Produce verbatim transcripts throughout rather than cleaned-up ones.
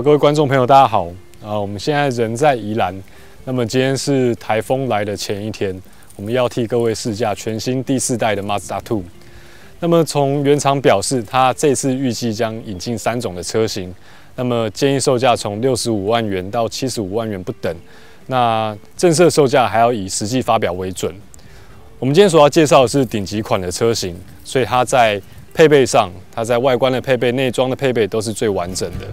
好，各位观众朋友，大家好啊！我们现在人在宜兰，那么今天是台风来的前一天，我们要替各位试驾全新第四代的 Mazda 二。那么从原厂表示，它这次预计将引进三种的车型，那么建议售价从六十五万元到七十五万元不等，那正式售价还要以实际发表为准。我们今天所要介绍的是顶级款的车型，所以它在配备上，它在外观的配备、内装的配备都是最完整的。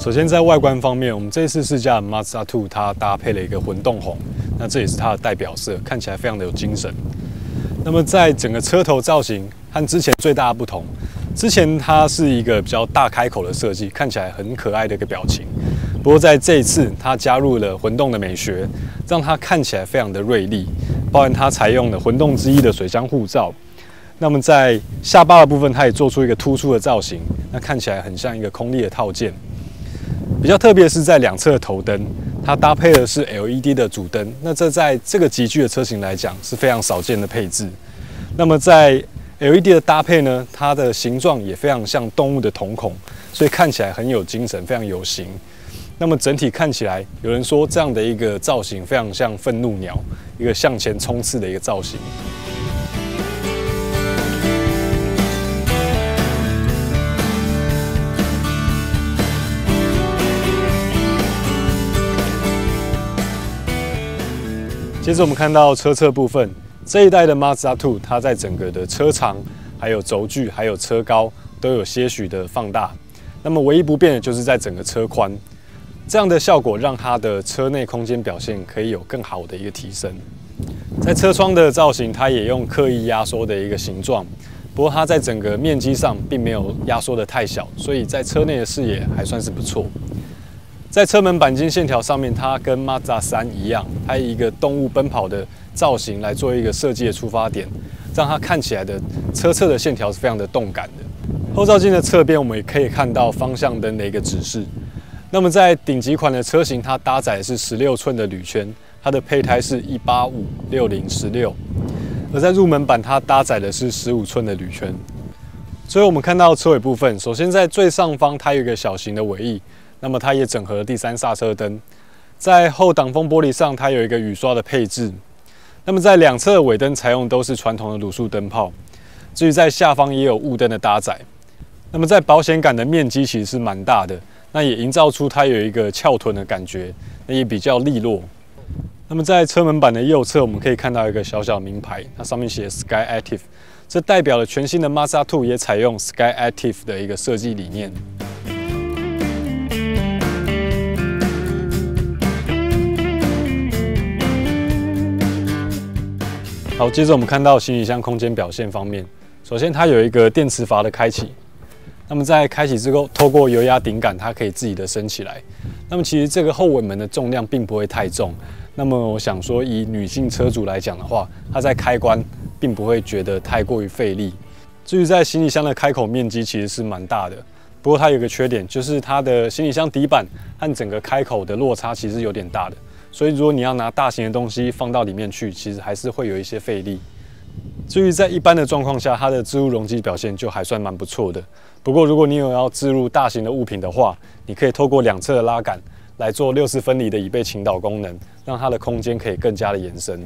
首先，在外观方面，我们这次试驾的 Mazda 二，它搭配了一个混动红，那这也是它的代表色，看起来非常的有精神。那么，在整个车头造型和之前最大的不同，之前它是一个比较大开口的设计，看起来很可爱的一个表情。不过，在这一次，它加入了混动的美学，让它看起来非常的锐利。包含它采用了混动之一的水箱护罩。那么，在下巴的部分，它也做出一个突出的造型，那看起来很像一个空力的套件。 比较特别是在两侧的头灯，它搭配的是 L E D 的主灯，那这在这个级距的车型来讲是非常少见的配置。那么在 L E D 的搭配呢，它的形状也非常像动物的瞳孔，所以看起来很有精神，非常有型。那么整体看起来，有人说这样的一个造型非常像愤怒鸟，一个向前冲刺的一个造型。 接着我们看到车侧部分，这一代的 Mazda 二，它在整个的车长、还有轴距、还有车高都有些许的放大。那么唯一不变的就是在整个车宽，这样的效果让它的车内空间表现可以有更好的一个提升。在车窗的造型，它也用刻意压缩的一个形状，不过它在整个面积上并没有压缩的太小，所以在车内的视野还算是不错。 在车门钣金线条上面，它跟 Mazda 三一样，它以一个动物奔跑的造型来做一个设计的出发点，让它看起来的车侧的线条是非常的动感的。后照镜的侧边，我们也可以看到方向灯的一个指示。那么在顶级款的车型，它搭载的是十六寸的铝圈，它的配胎是一八五 六零 十六，而在入门版它搭载的是十五寸的铝圈。最后我们看到车尾部分，首先在最上方它有一个小型的尾翼。 那么它也整合了第三刹车灯，在后挡风玻璃上它有一个雨刷的配置。那么在两侧的尾灯采用都是传统的卤素灯泡，至于在下方也有雾灯的搭载。那么在保险杆的面积其实是蛮大的，那也营造出它有一个翘臀的感觉，那也比较利落。那么在车门板的右侧，我们可以看到一个小小名牌，它上面写 SkyActiv， 这代表了全新的 Mazda 二也采用 SkyActiv 的一个设计理念。 好，接着我们看到行李箱空间表现方面，首先它有一个电磁阀的开启，那么在开启之后，透过油压顶杆，它可以自己的升起来。那么其实这个后尾门的重量并不会太重，那么我想说，以女性车主来讲的话，她在开关并不会觉得太过于费力。至于在行李箱的开口面积其实是蛮大的，不过它有个缺点，就是它的行李箱底板和整个开口的落差其实有点大的。 所以，如果你要拿大型的东西放到里面去，其实还是会有一些费力。至于在一般的状况下，它的置入容积表现就还算蛮不错的。不过，如果你有要置入大型的物品的话，你可以透过两侧的拉杆来做六十分离的椅背倾倒功能，让它的空间可以更加的延伸。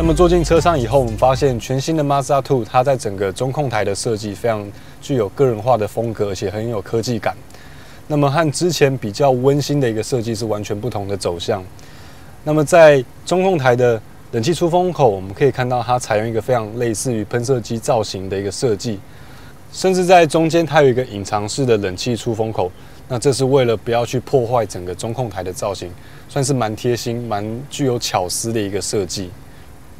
那么坐进车上以后，我们发现全新的 Mazda 二，它在整个中控台的设计非常具有个人化的风格，而且很有科技感。那么和之前比较温馨的一个设计是完全不同的走向。那么在中控台的冷气出风口，我们可以看到它采用一个非常类似于喷射机造型的一个设计，甚至在中间它有一个隐藏式的冷气出风口。那这是为了不要去破坏整个中控台的造型，算是蛮贴心、蛮具有巧思的一个设计。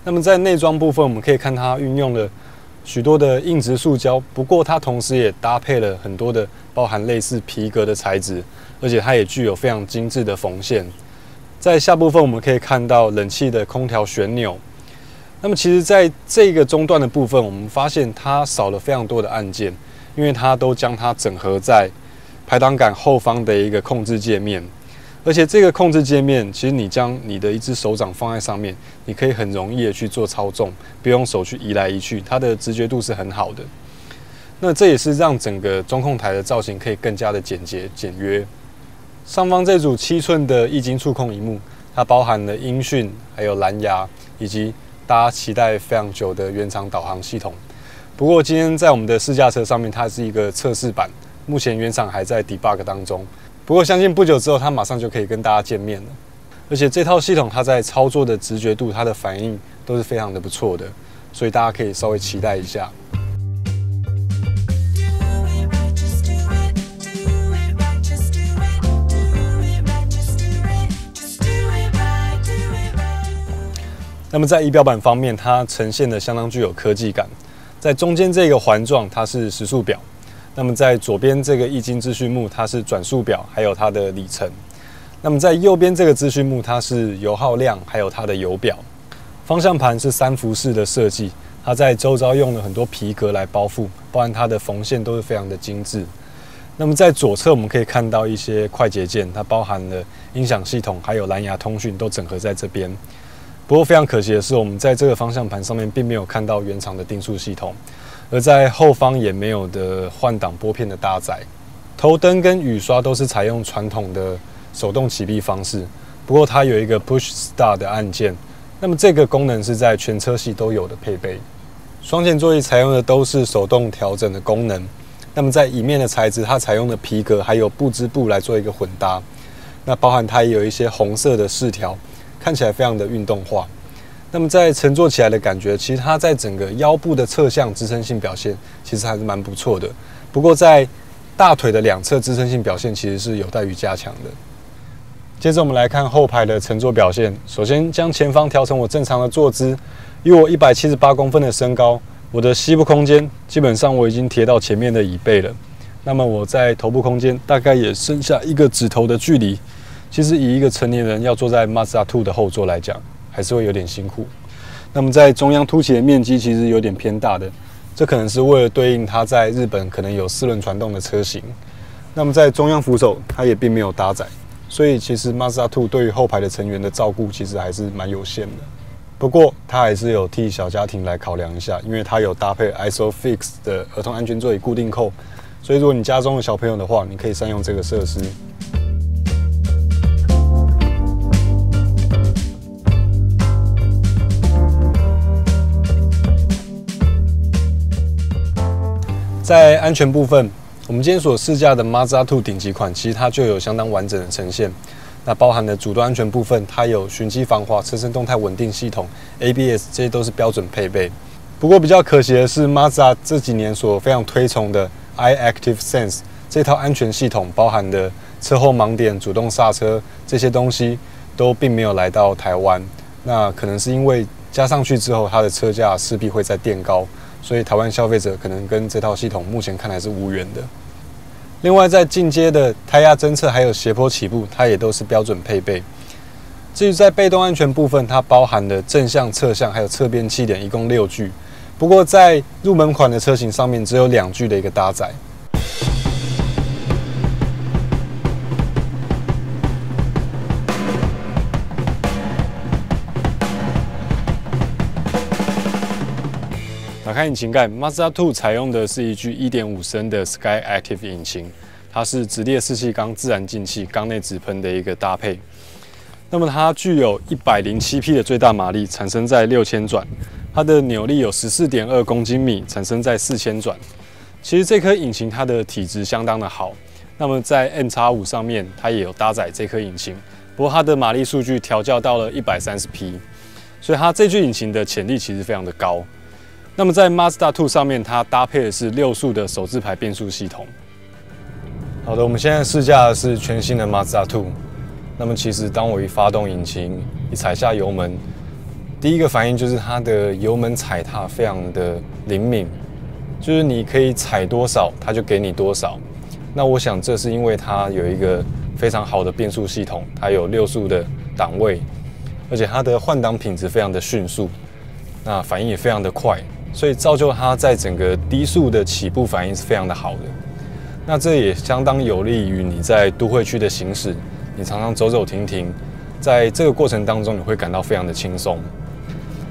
那么在内装部分，我们可以看它运用了许多的硬质塑胶，不过它同时也搭配了很多的包含类似皮革的材质，而且它也具有非常精致的缝线。在下部分我们可以看到冷气的空调旋钮。那么其实在这个中段的部分，我们发现它少了非常多的按键，因为它都将它整合在排挡杆后方的一个控制界面。 而且这个控制界面，其实你将你的一只手掌放在上面，你可以很容易的去做操纵，不用手去移来移去，它的直觉度是很好的。那这也是让整个中控台的造型可以更加的简洁简约。上方这组七寸的液晶触控屏幕，它包含了音讯、还有蓝牙，以及大家期待非常久的原厂导航系统。不过今天在我们的试驾车上面，它是一个测试版，目前原厂还在 debug 当中。 不过，相信不久之后，它马上就可以跟大家见面了。而且这套系统，它在操作的直觉度、它的反应都是非常的不错的，所以大家可以稍微期待一下。那么在仪表板方面，它呈现的相当具有科技感。在中间这个环状，它是时速表。 那么在左边这个液晶资讯幕，它是转速表，还有它的里程。那么在右边这个资讯幕，它是油耗量，还有它的油表。方向盘是三辐式的设计，它在周遭用了很多皮革来包覆，包含它的缝线都是非常的精致。那么在左侧我们可以看到一些快捷键，它包含了音响系统，还有蓝牙通讯都整合在这边。不过非常可惜的是，我们在这个方向盘上面并没有看到原厂的定速系统。 而在后方也没有的换挡拨片的搭载，头灯跟雨刷都是采用传统的手动启闭方式，不过它有一个 Push Start 的按键，那么这个功能是在全车系都有的配备。双前座椅采用的都是手动调整的功能，那么在椅面的材质，它采用的皮革还有布织布来做一个混搭，那包含它也有一些红色的饰条，看起来非常的运动化。 那么在乘坐起来的感觉，其实它在整个腰部的侧向支撑性表现其实还是蛮不错的。不过在大腿的两侧支撑性表现其实是有待于加强的。接着我们来看后排的乘坐表现。首先将前方调成我正常的坐姿，以我一百七十八公分的身高，我的膝部空间基本上我已经贴到前面的椅背了。那么我在头部空间大概也剩下一个指头的距离。其实以一个成年人要坐在 Mazda 二 的后座来讲， 还是会有点辛苦。那么在中央凸起的面积其实有点偏大的，这可能是为了对应它在日本可能有四轮传动的车型。那么在中央扶手它也并没有搭载，所以其实 Mazda 二 对于后排的成员的照顾其实还是蛮有限的。不过它还是有替小家庭来考量一下，因为它有搭配 Isofix 的儿童安全座椅固定扣，所以如果你家中有小朋友的话，你可以善用这个设施。 在安全部分，我们今天所试驾的 Mazda 二 顶级款，其实它就有相当完整的呈现。那包含了主动安全部分，它有循迹防滑、车身动态稳定系统、A B S， 这些都是标准配备。不过比较可惜的是 ，Mazda 这几年所非常推崇的 iActive Sense 这套安全系统，包含的车后盲点、主动刹车这些东西，都并没有来到台湾。那可能是因为加上去之后，它的车价势必会再垫高。 所以台湾消费者可能跟这套系统目前看来是无缘的。另外，在进阶的胎压侦测还有斜坡起步，它也都是标准配备。至于在被动安全部分，它包含了正向、侧向还有侧边气帘，一共六具。不过在入门款的车型上面，只有两具的一个搭载。 打开引擎盖 ，Mazda 二 采用的是一具 一点五 升的 SkyActiv 引擎，它是直列四气缸自然进气、缸内直喷的一个搭配。那么它具有一百零七匹的最大马力，产生在 六千 转，它的扭力有 十四点二 公斤米，产生在 四千 转。其实这颗引擎它的体质相当的好，那么在 M X 五 上面它也有搭载这颗引擎，不过它的马力数据调教到了一百三十匹，所以它这具引擎的潜力其实非常的高。 那么在 Mazda 二 上面，它搭配的是六速的手自排变速系统。好的，我们现在试驾的是全新的 Mazda 二。那么其实当我一发动引擎，一踩下油门，第一个反应就是它的油门踩踏非常的灵敏，就是你可以踩多少，它就给你多少。那我想这是因为它有一个非常好的变速系统，它有六速的档位，而且它的换挡品质非常的迅速，那反应也非常的快，所以造就它在整个低速的起步反应是非常的好的。那这也相当有利于你在都会区的行驶，你常常走走停停。 在这个过程当中，你会感到非常的轻松。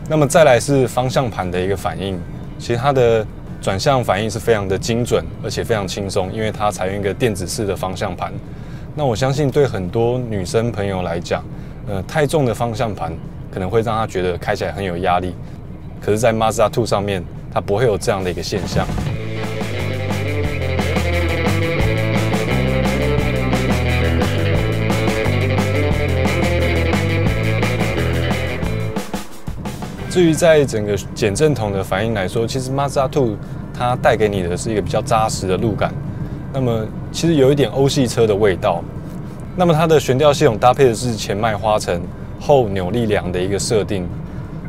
那么再来是方向盘的一个反应，其实它的转向反应是非常的精准，而且非常轻松，因为它采用一个电子式的方向盘。那我相信对很多女生朋友来讲，呃，太重的方向盘可能会让她觉得开起来很有压力。可是，在 Mazda 二 上面，它不会有这样的一个现象。 至于在整个减震筒的反应来说，其实 Mazda 二 它带给你的是一个比较扎实的路感，那么其实有一点欧系车的味道。那么它的悬吊系统搭配的是前麦花臣、后扭力梁的一个设定。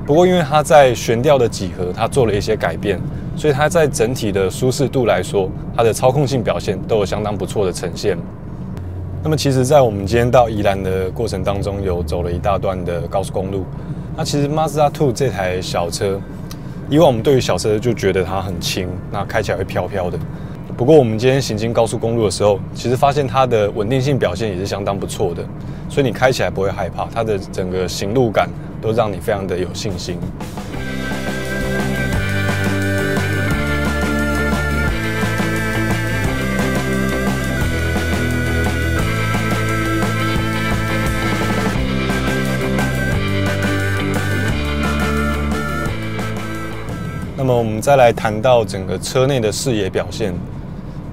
不过因为它在悬吊的几何它做了一些改变，所以它在整体的舒适度来说，它的操控性表现都有相当不错的呈现。那么其实，在我们今天到宜兰的过程当中，有走了一大段的高速公路。 那其实 Mazda 二 这台小车，以往我们对于小车就觉得它很轻，那开起来会飘飘的。不过我们今天行经高速公路的时候，其实发现它的稳定性表现也是相当不错的，所以你开起来不会害怕，它的整个行路感都让你非常的有信心。 那么我们再来谈到整个车内的视野表现。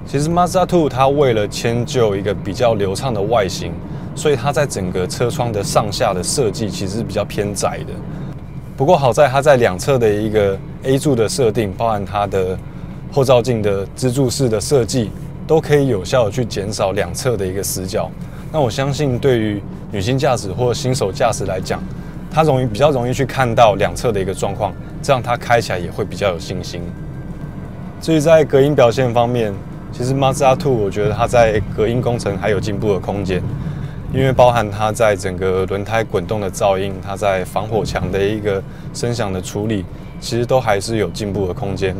其实 Mazda 二 它为了迁就一个比较流畅的外形，所以它在整个车窗的上下的设计其实是比较偏窄的。不过好在它在两侧的一个 A 柱的设定，包含它的后照镜的支柱式的设计，都可以有效的去减少两侧的一个死角。那我相信对于女性驾驶或新手驾驶来讲， 它容易比较容易去看到两侧的一个状况，这样它开起来也会比较有信心。至于在隔音表现方面，其实 Mazda 二 我觉得它在隔音工程还有进步的空间，因为包含它在整个轮胎滚动的噪音，它在防火墙的一个声响的处理，其实都还是有进步的空间。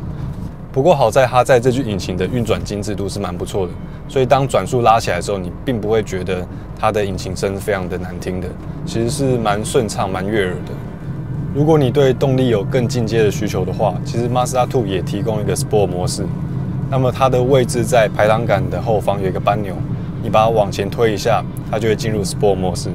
不过好在它在这具引擎的运转精致度是蛮不错的，所以当转速拉起来的时候，你并不会觉得 它的引擎声非常的难听的，其实是蛮顺畅、蛮悦耳的。如果你对动力有更进阶的需求的话，其实 Mazda 二 也提供一个 Sport 模式。那么它的位置在排挡杆的后方有一个扳钮，你把它往前推一下，它就会进入 Sport 模式。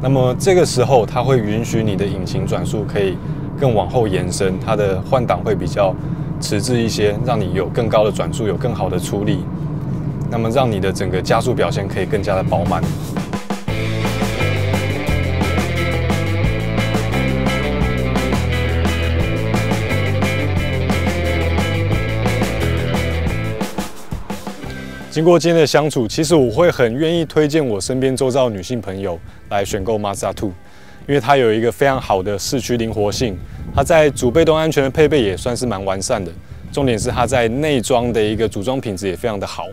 那么这个时候，它会允许你的引擎转速可以更往后延伸，它的换挡会比较迟滞一些，让你有更高的转速，有更好的出力。 那么让你的整个加速表现可以更加的饱满。经过今天的相处，其实我会很愿意推荐我身边周遭的女性朋友来选购 Mazda 二， 因为它有一个非常好的市区灵活性，它在主被动安全的配备也算是蛮完善的，重点是它在内装的一个组装品质也非常的好。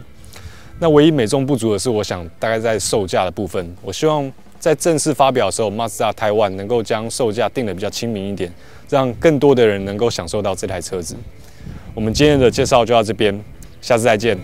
那唯一美中不足的是，我想大概在售价的部分，我希望在正式发表的时候 ，Mazda Taiwan 能够将售价定得比较亲民一点，让更多的人能够享受到这台车子。我们今天的介绍就到这边，下次再见。